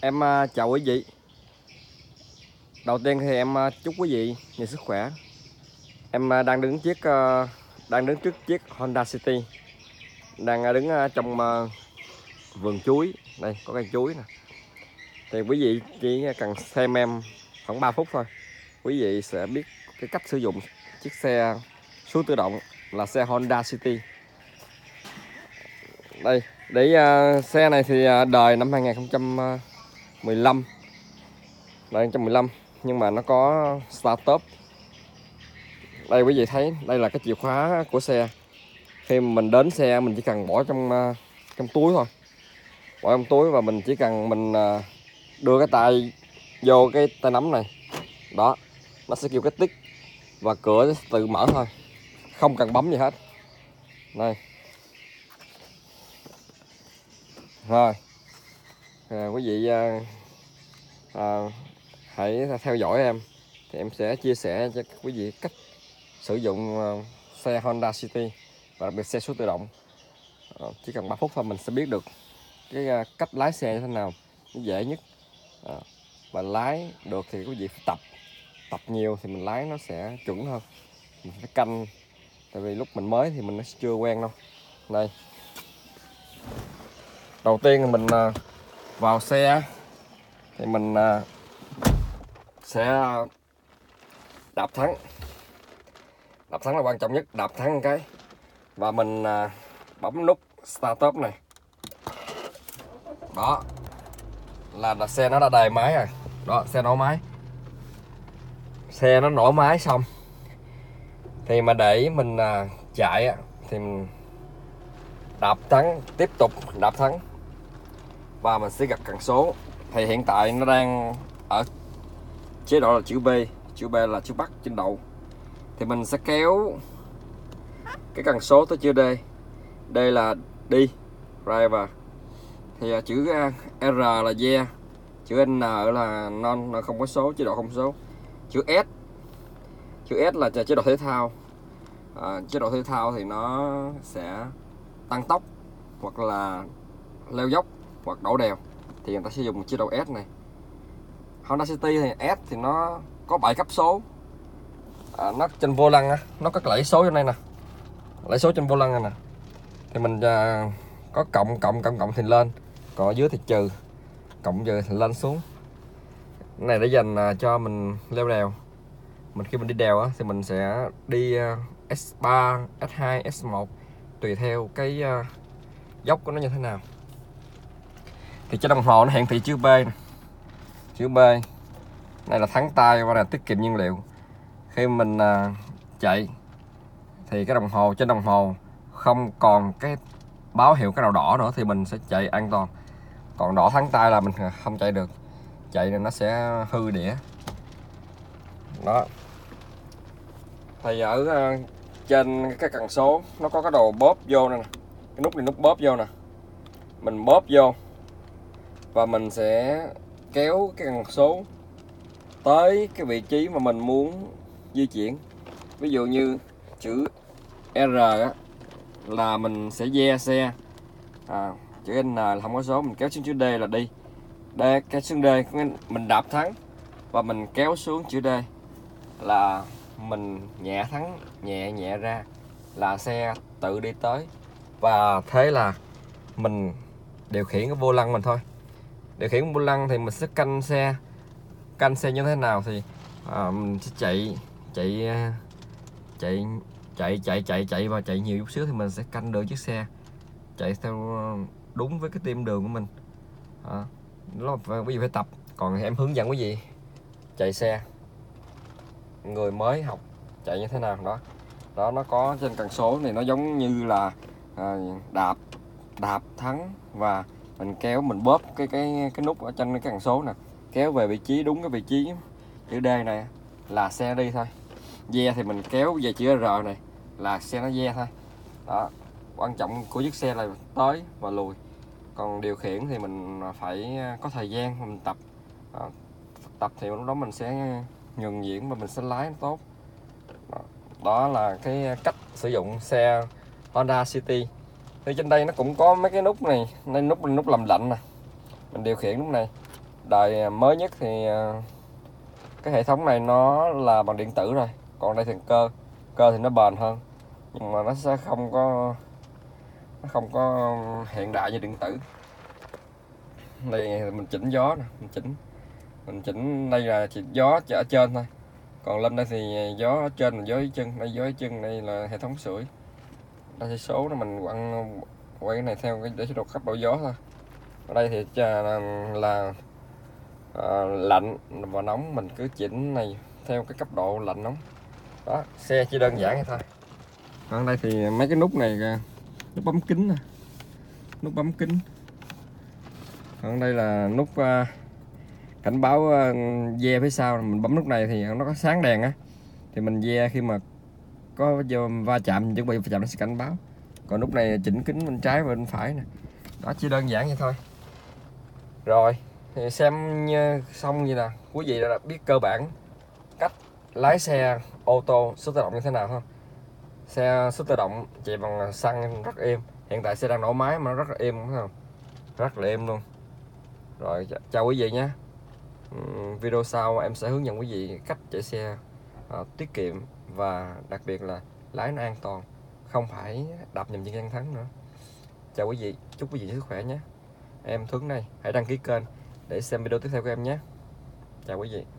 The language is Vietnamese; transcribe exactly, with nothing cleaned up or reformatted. Em chào quý vị. Đầu tiên thì em chúc quý vị nhiều sức khỏe. Em đang đứng chiếc đang đứng trước chiếc Honda City, đang đứng trong vườn chuối. Đây có cây chuối nè. Thì quý vị chỉ cần xem em khoảng ba phút thôi, quý vị sẽ biết cái cách sử dụng chiếc xe số tự động là xe Honda City. Đây, để uh, xe này thì uh, đời năm hai nghìn không trăm mười lăm, đời hai nghìn không trăm mười lăm, nhưng mà nó có start up. Đây quý vị thấy, đây là cái chìa khóa của xe. Khi mình đến xe mình chỉ cần bỏ trong uh, trong túi thôi, bỏ trong túi và mình chỉ cần mình uh, đưa cái tay vô cái tay nắm này, đó, nó sẽ kêu cái tích và cửa sẽ tự mở thôi, không cần bấm gì hết. Đây. Rồi, à, quý vị à, à, hãy theo dõi em, thì em sẽ chia sẻ cho quý vị cách sử dụng à, xe Honda City và đặc biệt xe số tự động. À, chỉ cần ba phút thôi mình sẽ biết được cái à, cách lái xe như thế nào dễ nhất, à, và lái được thì quý vị phải tập tập nhiều thì mình lái nó sẽ chuẩn hơn. Mình phải canh, tại vì lúc mình mới thì mình nó chưa quen đâu. Đây. Đầu tiên mình vào xe thì mình sẽ đạp thắng. Đạp thắng là quan trọng nhất, đạp thắng cái và mình bấm nút start up này. Đó là, là xe nó đã đầy máy rồi. Đó, xe nổ máy. Xe nó nổ máy xong thì mà để mình chạy thì mình đạp thắng, tiếp tục đạp thắng và mình sẽ gặp cần số. Thì hiện tại nó đang ở chế độ là chữ B, chữ B là chữ Bắc trên đầu. Thì mình sẽ kéo cái cần số tới chữ D, D là đi driver. Thì chữ R là yeah, chữ N là non, nó không có số, chế độ không số. Chữ S, chữ S là chế độ thể thao. À, chế độ thể thao thì nó sẽ tăng tốc hoặc là leo dốc hoặc đổ đèo, thì người ta sử dụng chế độ S này. Honda City thì S thì nó có bảy cấp số. À, nó trên vô lăng á, nó có lẫy số trên đây nè, lẫy số trên vô lăng này nè. Thì mình à, có cộng cộng cộng cộng thì lên, còn ở dưới thì trừ, cộng trừ thì lên xuống. Cái này để dành à, cho mình leo đèo. Mình khi mình đi đèo á thì mình sẽ đi à, S ba, S hai, S một, tùy theo cái uh, dốc của nó như thế nào. Thì trên đồng hồ nó hiện thị chữ B này. Chữ B này là thắng tay và là tiết kiệm nhiên liệu. Khi mình uh, chạy thì cái đồng hồ, trên đồng hồ không còn cái báo hiệu cái nào đỏ nữa thì mình sẽ chạy an toàn. Còn đỏ thắng tay là mình không chạy được, chạy thì nó sẽ hư đĩa. Đó. Thì ở uh, trên cái cần số nó có cái đồ bóp vô này nè, cái nút này, nút bóp vô nè, mình bóp vô và mình sẽ kéo cái cần số tới cái vị trí mà mình muốn di chuyển. Ví dụ như chữ R á, là mình sẽ ve xe, à, chữ N là không có số, mình kéo xuống chữ D là đi, D kéo xuống D mình đạp thắng và mình kéo xuống chữ D là mình nhẹ thắng, nhẹ nhẹ ra là xe tự đi tới. Và thế là mình điều khiển cái vô lăng mình thôi. Điều khiển vô lăng thì mình sẽ canh xe, canh xe như thế nào thì à, mình sẽ chạy chạy chạy chạy chạy chạy chạy và chạy nhiều chút xíu thì mình sẽ canh được chiếc xe chạy theo đúng với cái tim đường của mình. À, đó là quý vị phải tập. Còn em hướng dẫn quý vị chạy xe, người mới học chạy như thế nào đó. Đó, nó có trên cần số thì nó giống như là à, đạp đạp thắng và mình kéo, mình bóp cái cái cái nút ở trên cái cần số nè, kéo về vị trí đúng cái vị trí chữ D này là xe đi thôi. Ve thì mình kéo về chữ R này là xe nó ve thôi. Đó, quan trọng của chiếc xe là tới và lùi. Còn điều khiển thì mình phải có thời gian mình tập. À, tập thì lúc đó mình sẽ nhường nhuyễn và mình sẽ lái tốt. Đó là cái cách sử dụng xe Honda City. Thì trên đây nó cũng có mấy cái nút này, nên nút nút làm lạnh nè, mình điều khiển nút này đời mới nhất thì cái hệ thống này nó là bằng điện tử rồi, còn đây thành cơ cơ thì nó bền hơn, nhưng mà nó sẽ không có nó không có hiện đại như điện tử. Đây mình chỉnh gió nè, mình chỉnh mình chỉnh đây là chỉ gió ở trên thôi, còn lên đây thì gió ở trên là gió dưới chân, đây gió dưới chân đây là hệ thống sưởi, đây là số nó mình quăng quay cái này theo cái để chế độ cấp độ gió thôi. Ở đây thì là, là à, lạnh và nóng, mình cứ chỉnh này theo cái cấp độ lạnh nóng đó, xe chỉ đơn giản thôi. Ở đây thì mấy cái nút này, nút bấm kính nè, nút bấm kính. Ở đây là nút uh, cảnh báo uh, ve phía sau, mình bấm nút này thì nó có sáng đèn á, thì mình ve khi mà có va chạm, chuẩn bị va chạm nó sẽ cảnh báo. Còn nút này chỉnh kính bên trái và bên phải nè, đó chỉ đơn giản vậy thôi. Rồi thì xem xong như nè, quý vị đã biết cơ bản cách lái xe ô tô số tự động như thế nào không? Xe số tự động chạy bằng xăng rất êm, hiện tại xe đang nổ máy mà nó rất là êm, đúng không? Rất là êm luôn. Rồi chào quý vị nhé. Video sau em sẽ hướng dẫn quý vị cách chạy xe uh, tiết kiệm và đặc biệt là lái nó an toàn, không phải đạp nhầm chân ga thắng nữa. Chào quý vị, chúc quý vị sức khỏe nhé. Em Thuấn đây, hãy đăng ký kênh để xem video tiếp theo của em nhé. Chào quý vị.